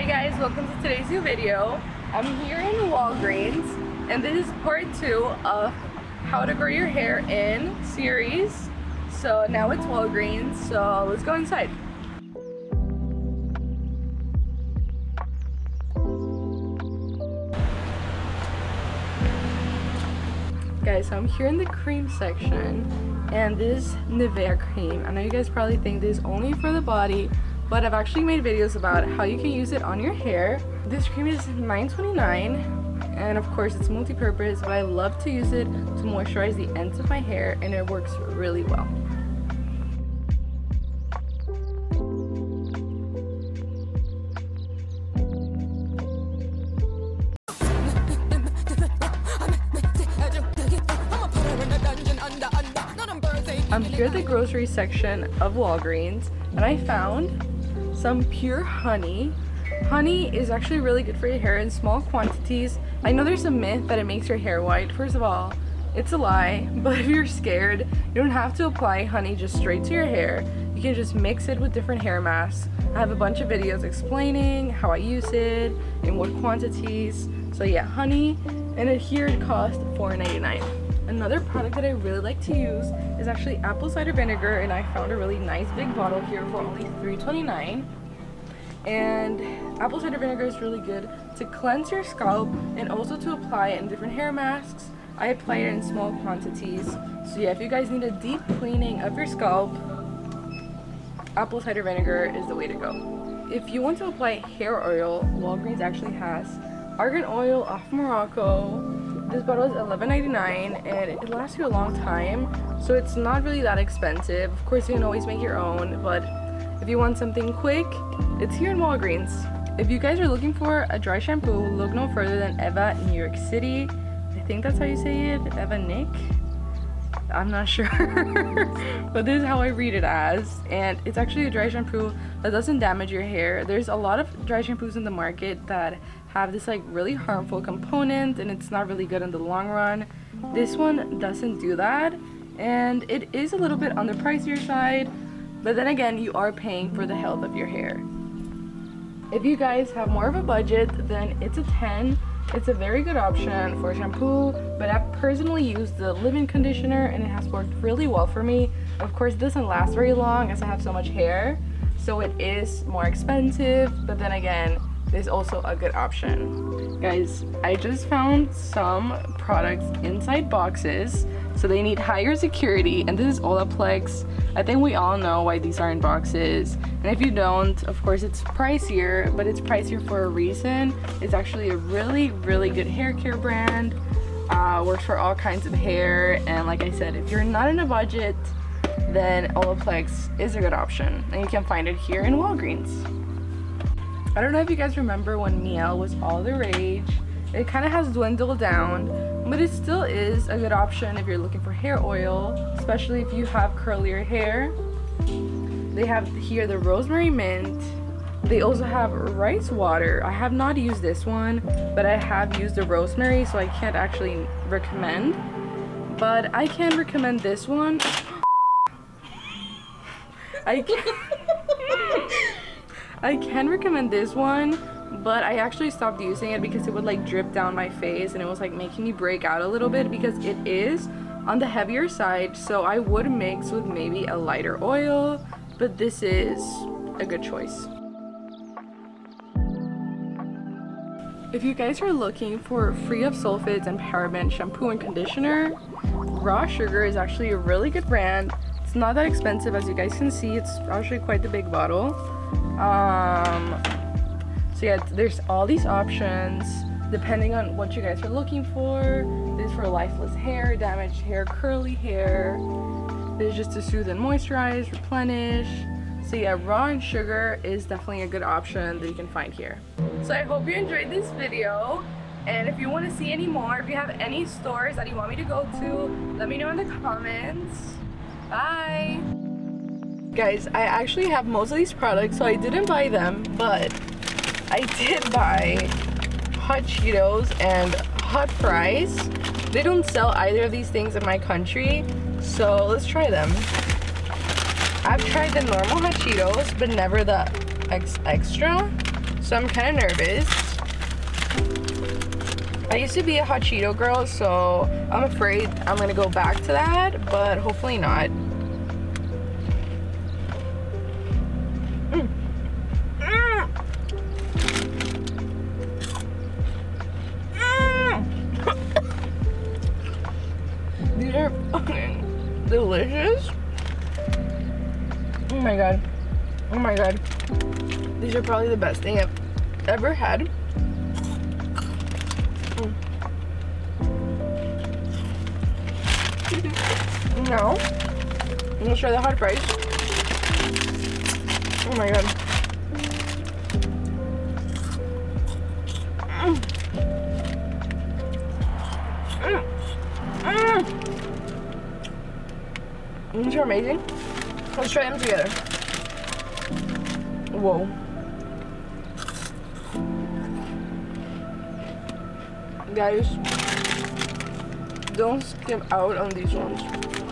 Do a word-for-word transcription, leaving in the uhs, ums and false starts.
Hi guys, welcome to today's new video. I'm here in Walgreens and this is part two of how to grow your hair in series. So now it's Walgreens, so let's go inside. Guys, so I'm here in the cream section and this is Neveir cream. I know you guys probably think this is only for the body, but I've actually made videos about how you can use it on your hair. This cream is nine twenty-nine and of course it's multi-purpose, but I love to use it to moisturize the ends of my hair and it works really well. I'm here at the grocery section of Walgreens and I found some pure honey. Honey is actually really good for your hair in small quantities. I know there's a myth that it makes your hair white. First of all, it's a lie, but if you're scared, you don't have to apply honey just straight to your hair. You can just mix it with different hair masks. I have a bunch of videos explaining how I use it, in what quantities. So yeah, honey, and here it cost four ninety-nine. Another product that I really like to use is actually apple cider vinegar, and I found a really nice big bottle here for only three twenty-nine. And apple cider vinegar is really good to cleanse your scalp and also to apply it in different hair masks. I apply it in small quantities. So yeah, if you guys need a deep cleaning of your scalp, apple cider vinegar is the way to go. If you want to apply hair oil, Walgreens actually has argan oil off Morocco. This bottle is eleven ninety-nine and it lasts you a long time, so it's not really that expensive. Of course, you can always make your own, but if you want something quick, it's here in Walgreens. If you guys are looking for a dry shampoo, look no further than Eva in New York City. I think that's how you say it, Eva Nick? I'm not sure, but this is how I read it as. And it's actually a dry shampoo that doesn't damage your hair. There's a lot of dry shampoos in the market that have this like really harmful component and it's not really good in the long run. This one doesn't do that, and it is a little bit on the pricier side, but then again, you are paying for the health of your hair. If you guys have more of a budget, then it's a ten. It's a very good option for shampoo, but I've personally used the leave-in conditioner and it has worked really well for me. Of course, it doesn't last very long as I have so much hair, so it is more expensive, but then again, is also a good option. Guys, I just found some products inside boxes, so they need higher security, and this is Olaplex. I think we all know why these are in boxes, and if you don't, of course it's pricier, but it's pricier for a reason. It's actually a really, really good hair care brand, uh, works for all kinds of hair, and like I said, if you're not in a budget, then Olaplex is a good option, and you can find it here in Walgreens. I don't know if you guys remember when Mielle was all the rage. It kind of has dwindled down, but it still is a good option if you're looking for hair oil, especially if you have curlier hair. They have here the rosemary mint. They also have rice water. I have not used this one, but I have used the rosemary, so I can't actually recommend. But I can recommend this one. I can I can recommend this one, but I actually stopped using it because it would like drip down my face and it was like making me break out a little bit because it is on the heavier side, so I would mix with maybe a lighter oil, but this is a good choice. If you guys are looking for free of sulfates and paraben shampoo and conditioner, Raw Sugar is actually a really good brand. It's not that expensive, as you guys can see. It's actually quite the big bottle. Um, so yeah, there's all these options depending on what you guys are looking for. This is for lifeless hair, damaged hair, curly hair. This is just to soothe and moisturize, replenish. So yeah, Raw and Sugar is definitely a good option that you can find here. So I hope you enjoyed this video, and if you want to see any more, if you have any stores that you want me to go to, let me know in the comments. Bye! Guys, I actually have most of these products, so I didn't buy them, but I did buy hot Cheetos and hot fries. They don't sell either of these things in my country, so let's try them. I've tried the normal hot Cheetos, but never the ex extra. so I'm kind of nervous. I used to be a hot Cheeto girl, so I'm afraid I'm gonna go back to that, but hopefully not. Mm. Mm. Mm. These are fucking delicious. Oh my god. Oh my god. These are probably the best thing I've ever had. Mm. Now, I'm gonna try the hot fries. Oh my god. Mm. Mm. Mm. These are amazing. Let's try them together. Whoa. Guys, don't skip out on these ones.